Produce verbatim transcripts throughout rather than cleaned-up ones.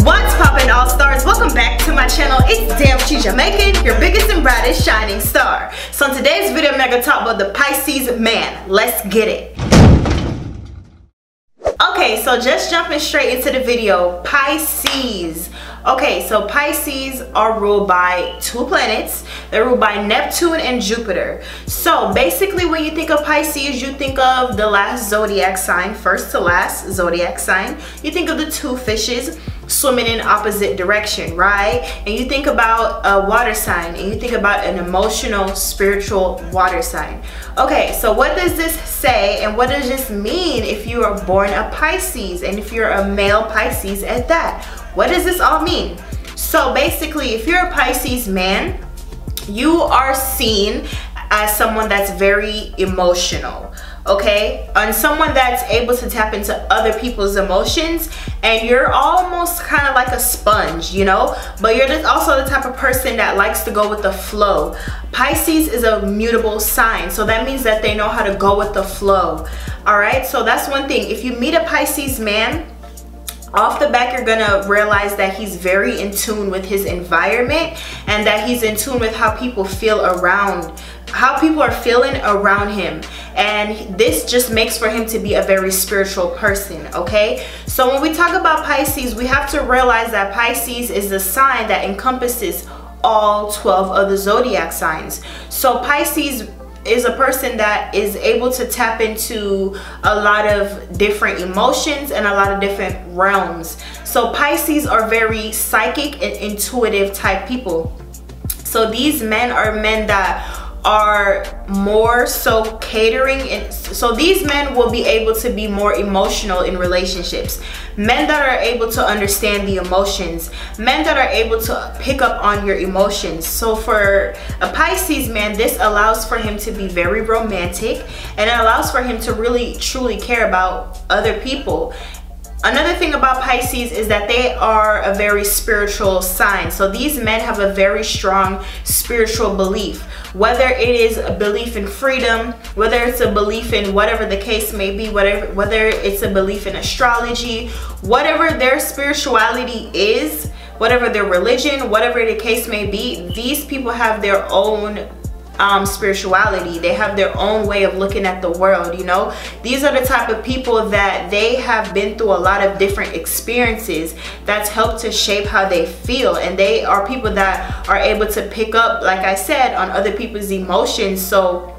What's poppin', all stars? Welcome back to my channel. It's Damn She Jamaican, your biggest and brightest shining star. So in today's video, I'm gonna talk about the Pisces man. Let's get it. Okay, so just jumping straight into the video, Pisces. Okay, so Pisces are ruled by two planets. They're ruled by Neptune and Jupiter. So basically when you think of Pisces, you think of the last zodiac sign, first to last zodiac sign. You think of the two fishes swimming in opposite direction, right? And you think about a water sign, and you think about an emotional, spiritual water sign. Okay, so what does this say, and what does this mean if you are born a Pisces, and if you're a male Pisces at that? What does this all mean? So basically, if you're a Pisces man, you are seen as someone that's very emotional, okay? And someone that's able to tap into other people's emotions, and you're almost kind of like a sponge, you know? But you're just also the type of person that likes to go with the flow. Pisces is a mutable sign, so that means that they know how to go with the flow, all right? So that's one thing. If you meet a Pisces man, off the back, you're gonna realize that he's very in tune with his environment, and that he's in tune with how people feel around, how people are feeling around him. And this just makes for him to be a very spiritual person, okay? So when we talk about Pisces, we have to realize that Pisces is the sign that encompasses all twelve of the zodiac signs. So Pisces is a person that is able to tap into a lot of different emotions and a lot of different realms. So Pisces are very psychic and intuitive type people. So these men are men that are more so catering, and so these men will be able to be more emotional in relationships. Men that are able to understand the emotions, men that are able to pick up on your emotions. So for a Pisces man, this allows for him to be very romantic, and it allows for him to really truly care about other people. Another thing about Pisces is that they are a very spiritual sign. So these men have a very strong spiritual belief, whether it is a belief in freedom, whether it's a belief in whatever the case may be, whatever, whether it's a belief in astrology, whatever their spirituality is, whatever their religion, whatever the case may be, these people have their own Um, spirituality. They have their own way of looking at the world, you know. These are the type of people that they have been through a lot of different experiences that's helped to shape how they feel, and they are people that are able to pick up, like I said, on other people's emotions. So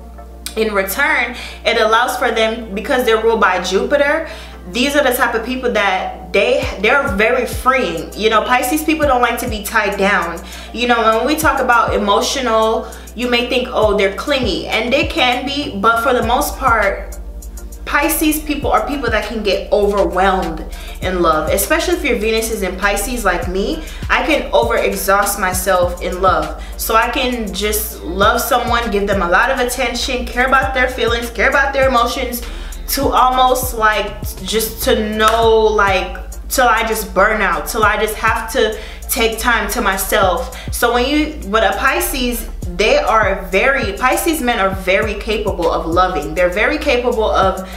in return, it allows for them, because they're ruled by Jupiter, these are the type of people that they they're very freeing, you know. Pisces people don't like to be tied down, you know. When we talk about emotional, you may think, oh, they're clingy, and they can be, but for the most part, Pisces people are people that can get overwhelmed in love, especially if your Venus is in Pisces like me. I can overexhaust myself in love, so I can just love someone, give them a lot of attention, care about their feelings, care about their emotions, to almost like just to know, like, till I just burn out, till I just have to take time to myself. So when you, with a Pisces, they are very, Pisces men are very capable of loving. They're very capable of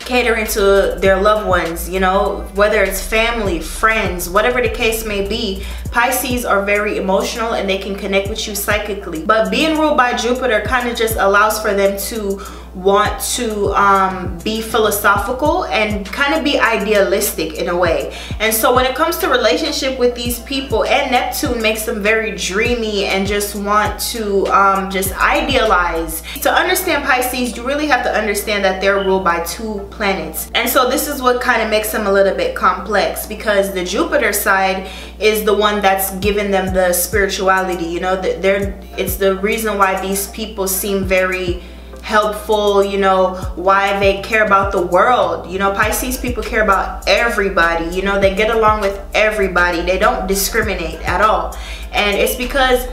catering to their loved ones, you know, whether it's family, friends, whatever the case may be. Pisces are very emotional, and they can connect with you psychically. But being ruled by Jupiter kind of just allows for them to want to um, be philosophical and kind of be idealistic in a way. And so when it comes to relationship with these people, and Neptune makes them very dreamy and just want to um, just idealize. To understand Pisces, you really have to understand that they're ruled by two planets. And so this is what kind of makes them a little bit complex, because the Jupiter side is the one that's giving them the spirituality, you know. They're, it's the reason why these people seem very helpful, you know, why they care about the world. You know, Pisces people care about everybody, you know. They get along with everybody. They don't discriminate at all. And it's because,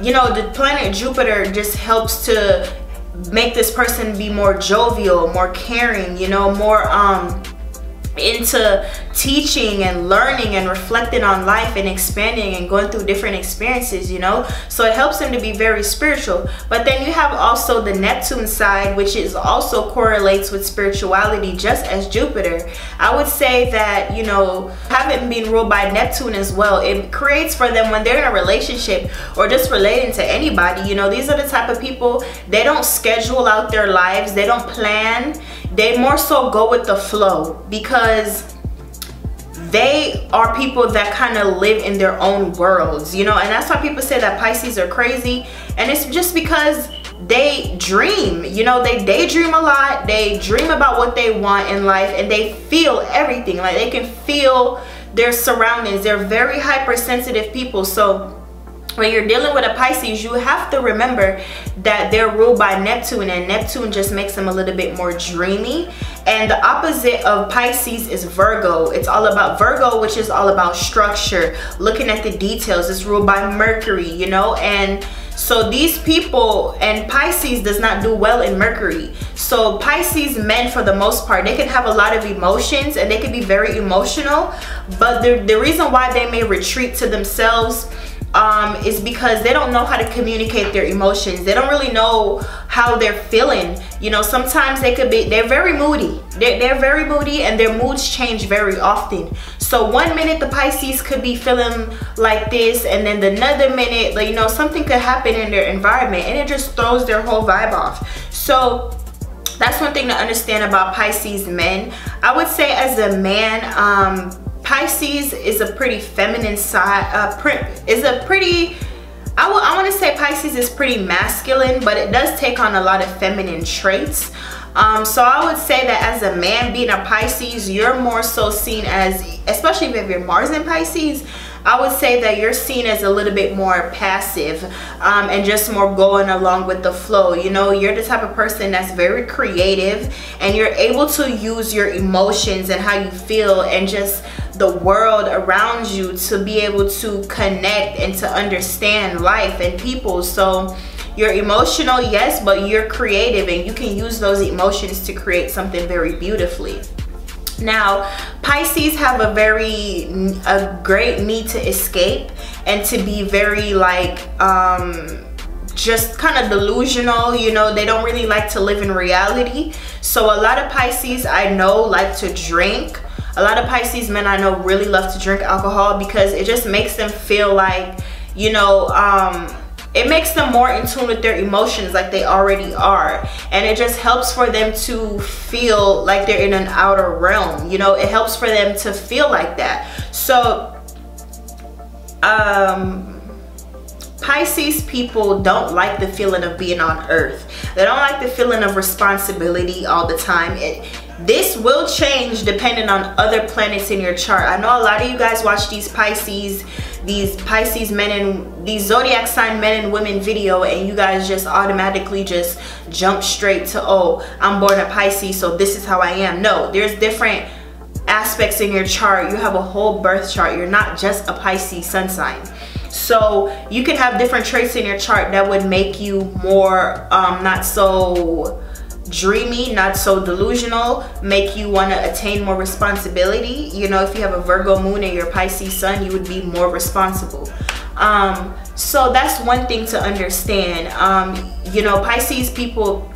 you know, the planet Jupiter just helps to make this person be more jovial, more caring, you know, more um into teaching and learning and reflecting on life and expanding and going through different experiences, you know. So it helps him to be very spiritual. But then you have also the Neptune side, which is also correlates with spirituality, just as Jupiter. I would say that, you know, having been ruled by Neptune as well, it creates for them when they're in a relationship or just relating to anybody, you know, these are the type of people, they don't schedule out their lives, they don't plan, they more so go with the flow, because they are people that kind of live in their own worlds, you know. And that's why people say that Pisces are crazy, and it's just because they dream, you know, they daydream a lot, they dream about what they want in life, and they feel everything. Like, they can feel their surroundings. They're very hypersensitive people. So when you're dealing with a Pisces, you have to remember that they're ruled by Neptune, and Neptune just makes them a little bit more dreamy. And the opposite of Pisces is Virgo. It's all about Virgo, which is all about structure, looking at the details. It's ruled by Mercury, you know. And so these people, and Pisces does not do well in Mercury. So Pisces men, for the most part, they can have a lot of emotions and they can be very emotional, but the, the reason why they may retreat to themselves um is because they don't know how to communicate their emotions. They don't really know how they're feeling, you know. Sometimes they could be they're very moody they're, they're very moody, and their moods change very often. So one minute the Pisces could be feeling like this, and then another minute, like, you know, something could happen in their environment and it just throws their whole vibe off. So that's one thing to understand about Pisces men. I would say, as a man, um Pisces is a pretty feminine side, uh, is a pretty, I, I want to say Pisces is pretty masculine, but it does take on a lot of feminine traits. Um, so I would say that as a man, being a Pisces, you're more so seen as, especially if you're Mars in Pisces, I would say that you're seen as a little bit more passive, um, and just more going along with the flow. You know, you're the type of person that's very creative, and you're able to use your emotions and how you feel and just the world around you to be able to connect and to understand life and people. So you're emotional, yes, but you're creative, and you can use those emotions to create something very beautifully. Now, Pisces have a very a great need to escape and to be very like um just kind of delusional, you know. They don't really like to live in reality. So a lot of Pisces I know like to drink. A lot of Pisces men I know really love to drink alcohol, because it just makes them feel like, you know, um it makes them more in tune with their emotions, like they already are, and it just helps for them to feel like they're in an outer realm, you know. It helps for them to feel like that. So um Pisces people don't like the feeling of being on earth. They don't like the feeling of responsibility all the time. It This will change depending on other planets in your chart. I know a lot of you guys watch these Pisces, these Pisces men and these zodiac sign men and women video, and you guys just automatically just jump straight to, oh, I'm born a Pisces, so this is how I am. No, there's different aspects in your chart. You have a whole birth chart. You're not just a Pisces sun sign. So you can have different traits in your chart that would make you more um, not so dreamy, not so delusional, make you want to attain more responsibility. You know, if you have a Virgo moon and your Pisces sun, you would be more responsible. Um, so that's one thing to understand. Um, you know, Pisces people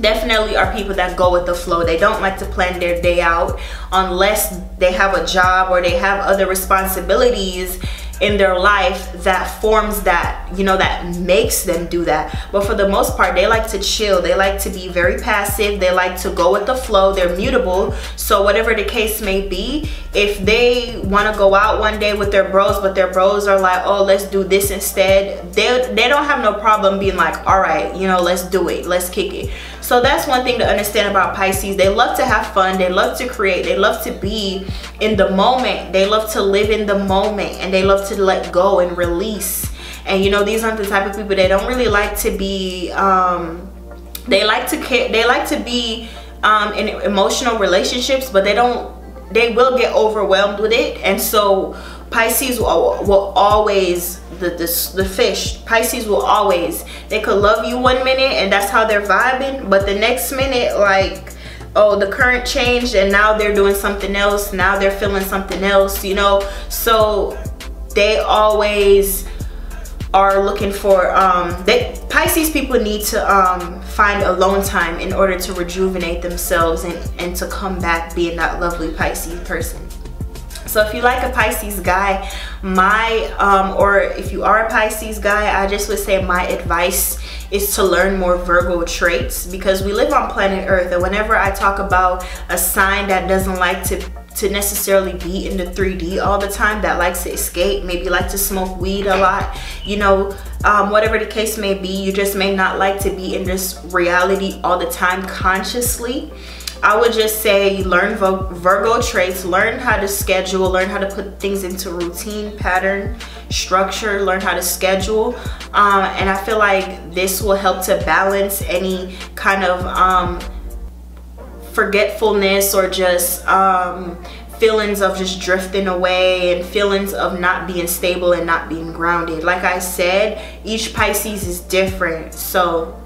definitely are people that go with the flow. They don't like to plan their day out unless they have a job or they have other responsibilities in their life that forms that, you know, that makes them do that. But for the most part, they like to chill. They like to be very passive. They like to go with the flow. They're mutable. So whatever the case may be, if they want to go out one day with their bros, but their bros are like, oh, let's do this instead, they, they don't have no problem being like, all right, you know, let's do it, let's kick it. So that's one thing to understand about Pisces. They love to have fun. They love to create. They love to be in the moment. They love to live in the moment, and they love to to let go and release. And you know, these aren't the type of people, they don't really like to be um they like to they like to be um in emotional relationships, but they don't they will get overwhelmed with it. And so Pisces will, will always the, the the fish Pisces will always they could love you one minute and that's how they're vibing, but the next minute, like, oh, the current changed and now they're doing something else, now they're feeling something else, you know. So they always are looking for, um, they, Pisces people need to um, find alone time in order to rejuvenate themselves and, and to come back being that lovely Pisces person. So if you like a Pisces guy, my, um, or if you are a Pisces guy, I just would say my advice is to learn more Virgo traits, because we live on planet Earth, and whenever I talk about a sign that doesn't like to to necessarily be in the three D all the time, that likes to escape, maybe like to smoke weed a lot, you know, um, whatever the case may be, you just may not like to be in this reality all the time consciously. I would just say learn Virgo traits, learn how to schedule, learn how to put things into routine, pattern, structure, learn how to schedule. Um, and I feel like this will help to balance any kind of um, forgetfulness or just um, feelings of just drifting away and feelings of not being stable and not being grounded. Like I said, each Pisces is different. So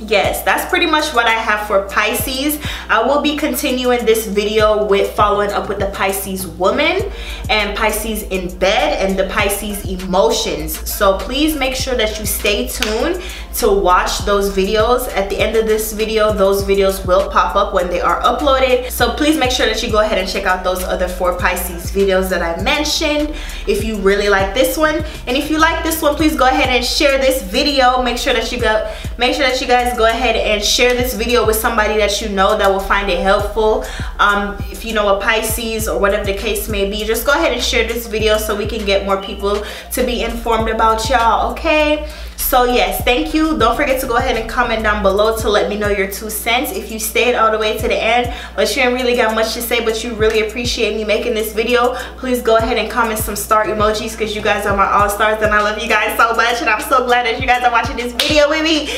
yes, that's pretty much what I have for Pisces. I will be continuing this video with following up with the Pisces woman and Pisces in bed and the Pisces emotions. So please make sure that you stay tuned to watch those videos. At the end of this video, those videos will pop up when they are uploaded. So please make sure that you go ahead and check out those other four Pisces videos that I mentioned if you really like this one. And if you like this one, please go ahead and share this video. Make sure that you go, make sure that you guys go ahead and share this video with somebody that you know that will find it helpful. Um, if you know a Pisces or whatever the case may be, just go ahead and share this video so we can get more people to be informed about y'all, okay? So yes, thank you. Don't forget to go ahead and comment down below to let me know your two cents. If you stayed all the way to the end, but you ain't really got much to say, but you really appreciate me making this video, please go ahead and comment some star emojis, because you guys are my all stars and I love you guys so much, and I'm so glad that you guys are watching this video with me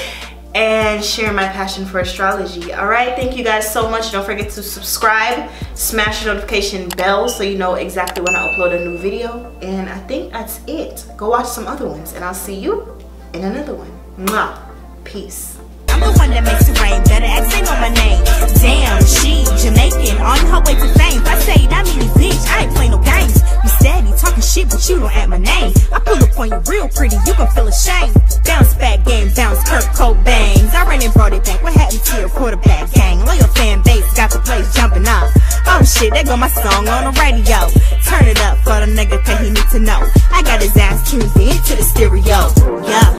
and sharing my passion for astrology. All right, thank you guys so much. Don't forget to subscribe, smash the notification bell so you know exactly when I upload a new video. And I think that's it. Go watch some other ones, and I'll see you in another one. Mwah. Peace. I'm the one that makes it rain. Better accent on my name. Damn, she Jamaican on her way to fame. If I say that, mean it, bitch. I ain't play no games. You steady talking shit, but you don't add my name. I pull up on you real pretty, you gon' feel ashamed. Bounce back game, bounce Kurt Cobain's. I ran and brought it back. What happened to your quarterback gang? Loyal fan base got the place jumping up. Oh shit, there go my song on the radio. Turn it up for the nigga, cause he need to know. I got his ass tuned into the stereo. Yeah.